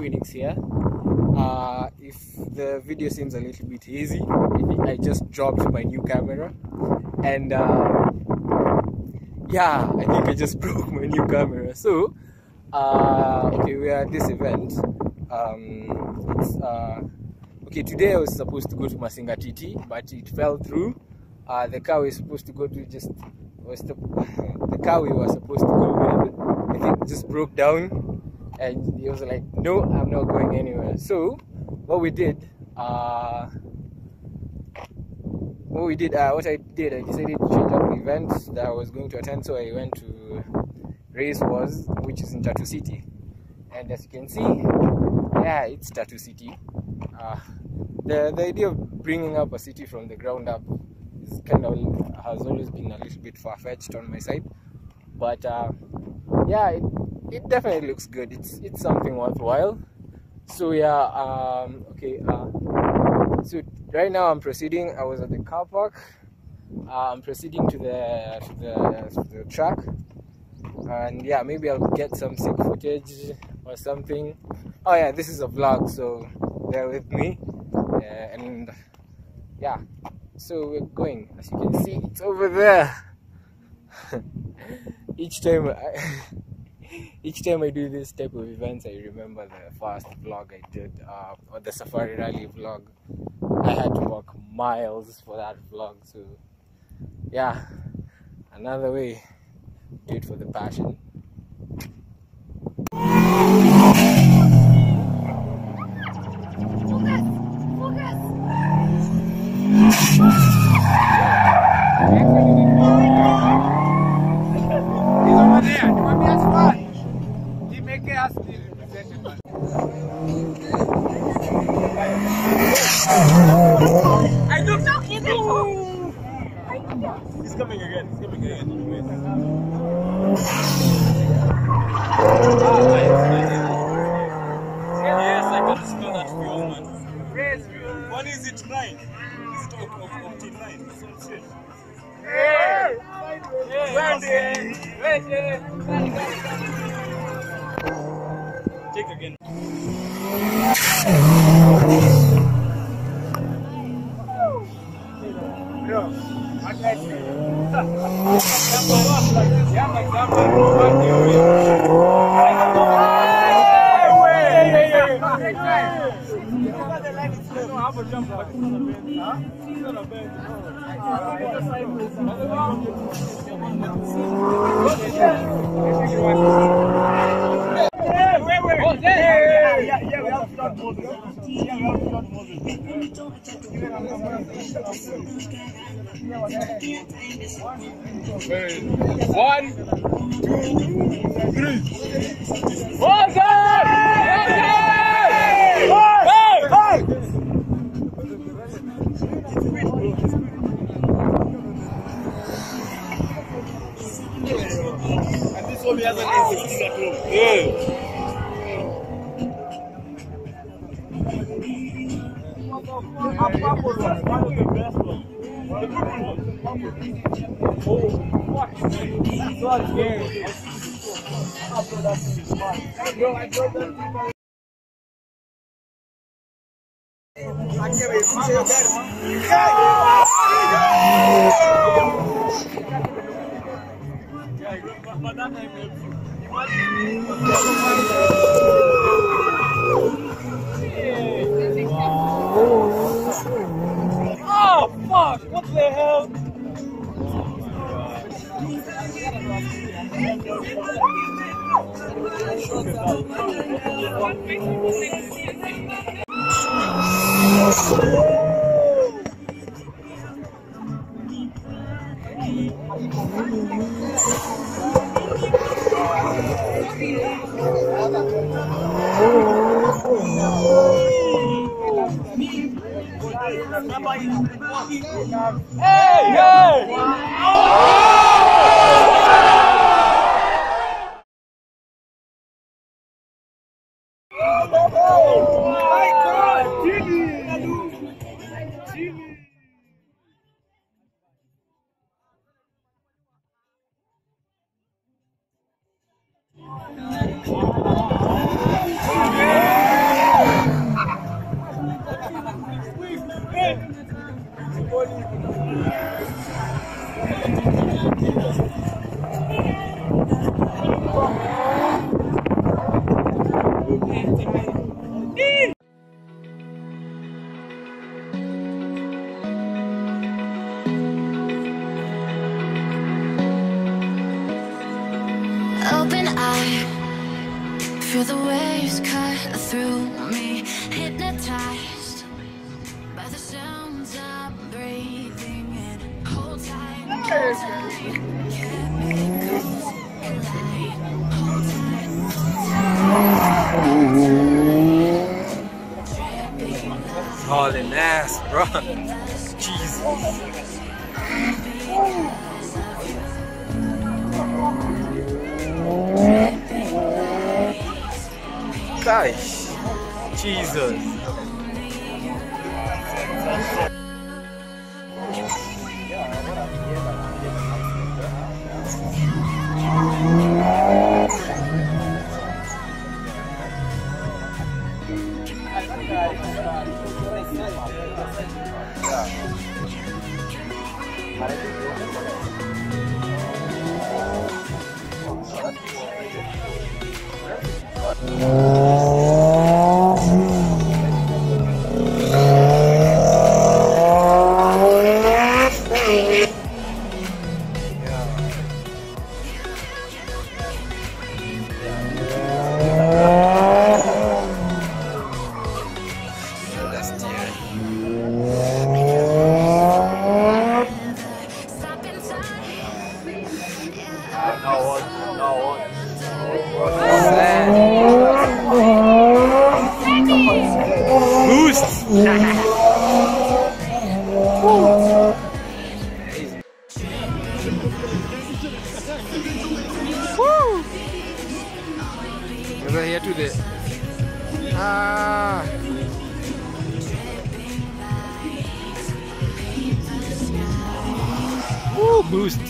Phoenix here. If the video seems a little bit hazy, I just dropped my new camera, and yeah, I think I just broke my new camera. So okay, we are at this event. Okay, today I was supposed to go to Masingatiti, but it fell through. The car we were supposed to go to just was the car we were supposed to go with, I think, just broke down, and he was like, "No, I'm not going anywhere." So what we did, I decided to change up the event that I was going to attend. So I went to Race Wars, which is in Tatu City, and as you can see, yeah, it's Tatu City. The idea of bringing up a city from the ground up is kind of has always been a little bit far-fetched on my side, but yeah, it definitely looks good. It's something worthwhile. So yeah, so right now I'm proceeding. I was at the car park. I'm proceeding to the track, and yeah, maybe I'll get some sick footage or something. Oh yeah, this is a vlog, so bear with me. And yeah, so we're going. As you can see, it's over there. Each time I do this type of events, I remember the first vlog I did, or the Safari Rally vlog. I had to walk miles for that vlog, so yeah, another way, do it for the passion. Take again. One, two, three. One, oh fuck, what the hell? Oh my God, Jimmy! through me, hypnotized by the sounds I'm breathing in. Hold tight, hauling ass, bro. Jesus. Gosh, Jesus. Boost.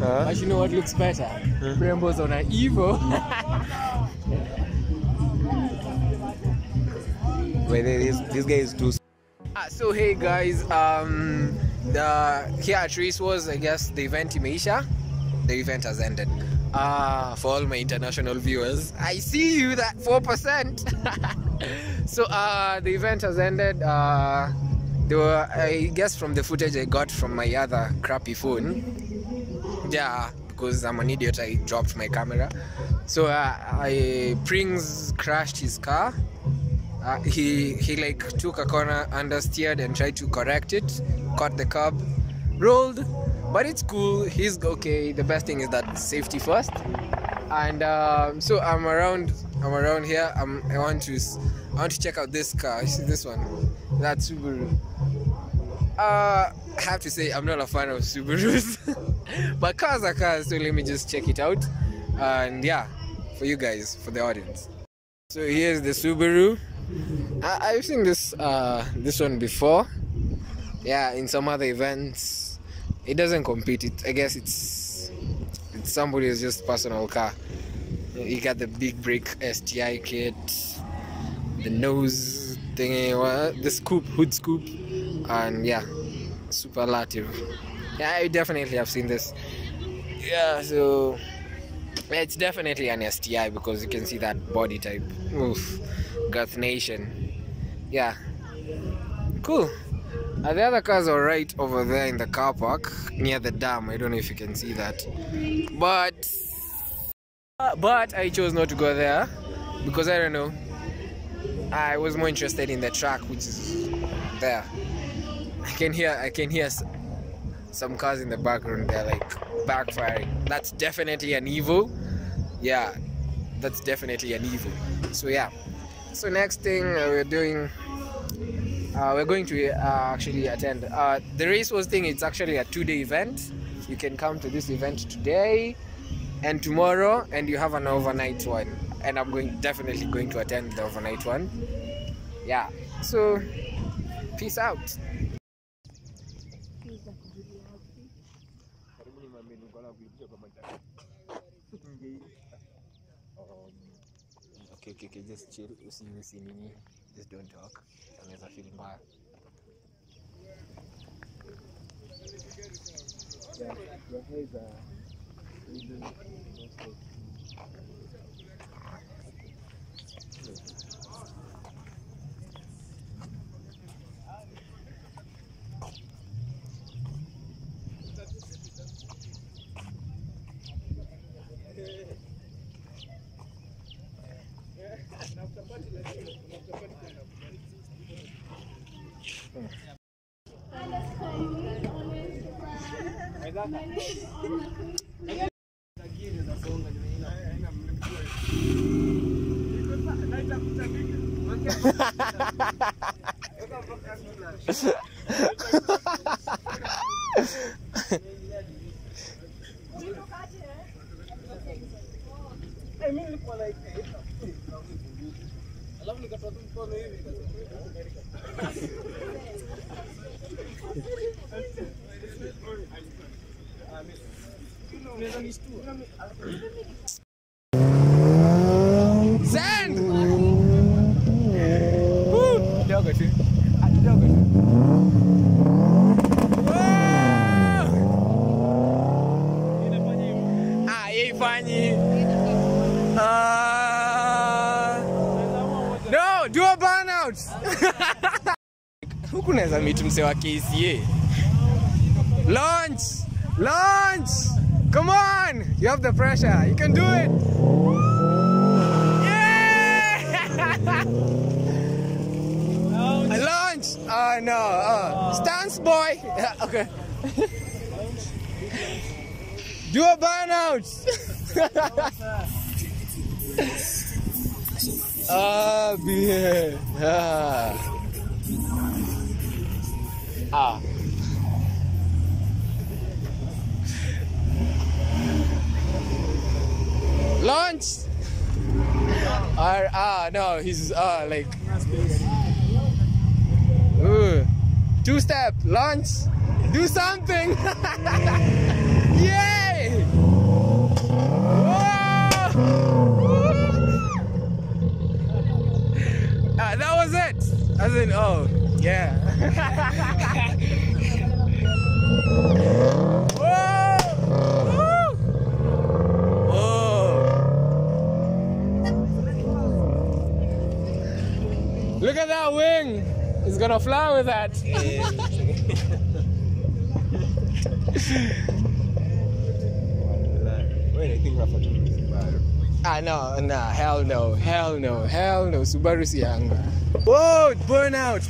Huh? But you know what looks better? Huh? Brembo's on an Evo. Wait, this guy is too. So hey guys, here at Race Wars, I guess the event imeisha. The event has ended. For all my international viewers, I see you that 4%. So the event has ended. They were, I guess from the footage I got from my other crappy phone, yeah, because I'm an idiot, I dropped my camera. So Pring's crashed his car. He like took a corner, understeered and tried to correct it, caught the curb, rolled, but it's cool, he's okay. The best thing is that safety first. And so I'm around here. I want to check out this car. You see this one, that Subaru. I have to say I'm not a fan of Subarus, but cars are cars, so let me just check it out. And yeah, for you guys, for the audience. So here's the Subaru. I've seen this this one before. Yeah, in some other events. It doesn't compete. I guess it's somebody's just personal car. You got the big brake STI kit, the nose thingy, well, the scoop, hood scoop, and yeah, superlative. Yeah, I definitely have seen this. Yeah, so it's definitely an STI because you can see that body type. Oof, Goth Nation. Yeah, cool. The other cars are right over there in the car park near the dam. I don't know if you can see that, but I chose not to go there because I don't know. I was more interested in the track, which is there. I can hear some cars in the background. They're like backfiring. That's definitely an Evo. Yeah, that's definitely an Evo. So yeah. So next thing we're doing, we're going to actually attend the Race Wars thing. It's actually a two-day event. You can come to this event today and tomorrow, and you have an overnight one, and I'm definitely going to attend the overnight one. Yeah, so peace out. Okay, just chill. Usi nini. Just don't talk. Unless I feel bad. No, do a burnout. Who kunaweza meet mse wa KCA? Launch. Come on, you have the pressure. You can do it. Yeah! Launch. Oh no. Stance boy. Okay. Do a burnout. Launch. Or no, he's like two-step launch. Do something. Yeah. That was it. As in, oh, yeah. Whoa! Whoa! Look at that wing. It's gonna fly with that. Wait, I think Rafa told me about it. Ah no, hell no, Subaru siyang. Whoa, burnout.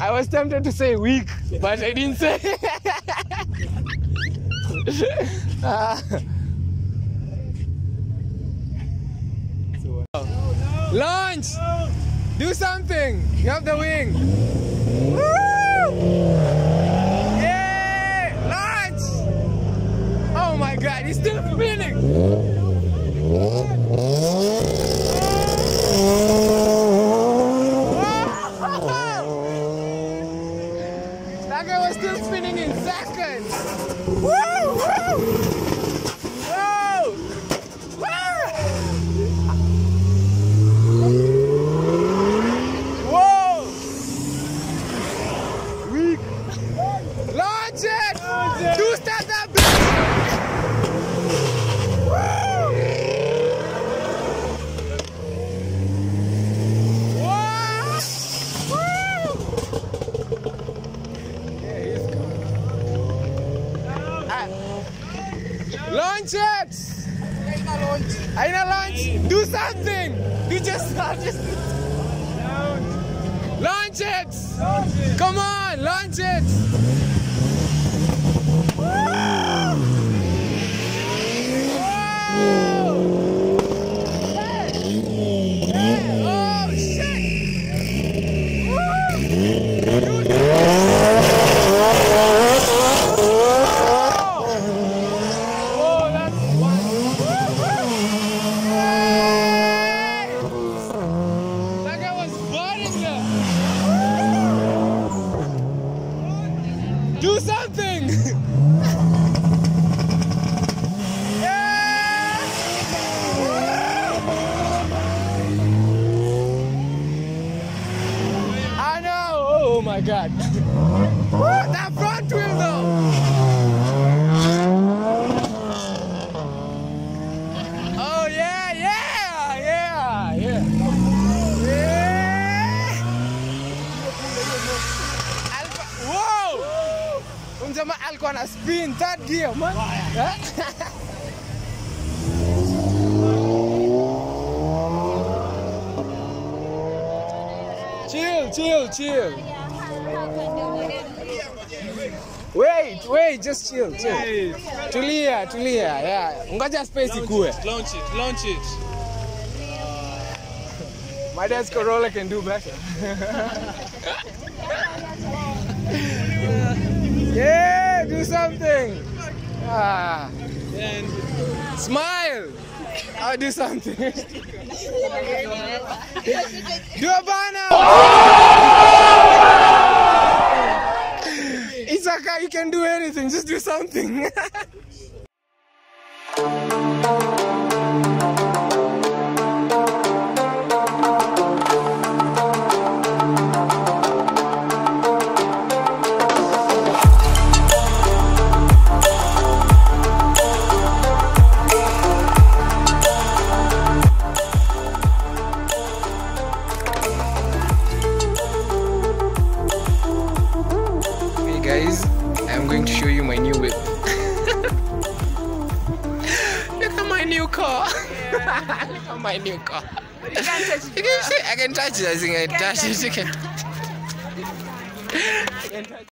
I was tempted to say weak, but I didn't say. Launch! Do something! You have the wing! Woo! Oh my God, he's still spinning! Whoa. That guy was still spinning in seconds! Woo! Woo! Woo! Whoa! Weak! Launch it! Two-step that bitch! Launch! Do something! You just launch it! Come on, launch it! Whoa. Oh shit! Woo. Do something! Yeah! I know! Oh my god! That front wheel though! Oh yeah, yeah, yeah, yeah! Yeah! Whoa! Unzama Alcona spin third gear, man. Chill, chill, chill. Wait, wait, just chill, chill. Tulia, tulia, yeah. Ungaja space ikue. Launch it, launch it. My dad's Corolla can do better. Yeah, do something. Ah. Smile. I'll do something. Do a banner. It's okay, you can do anything. Just do something. My new car. But you can't touch it. You can see, I can touch it. I think I touch it. You can touch it.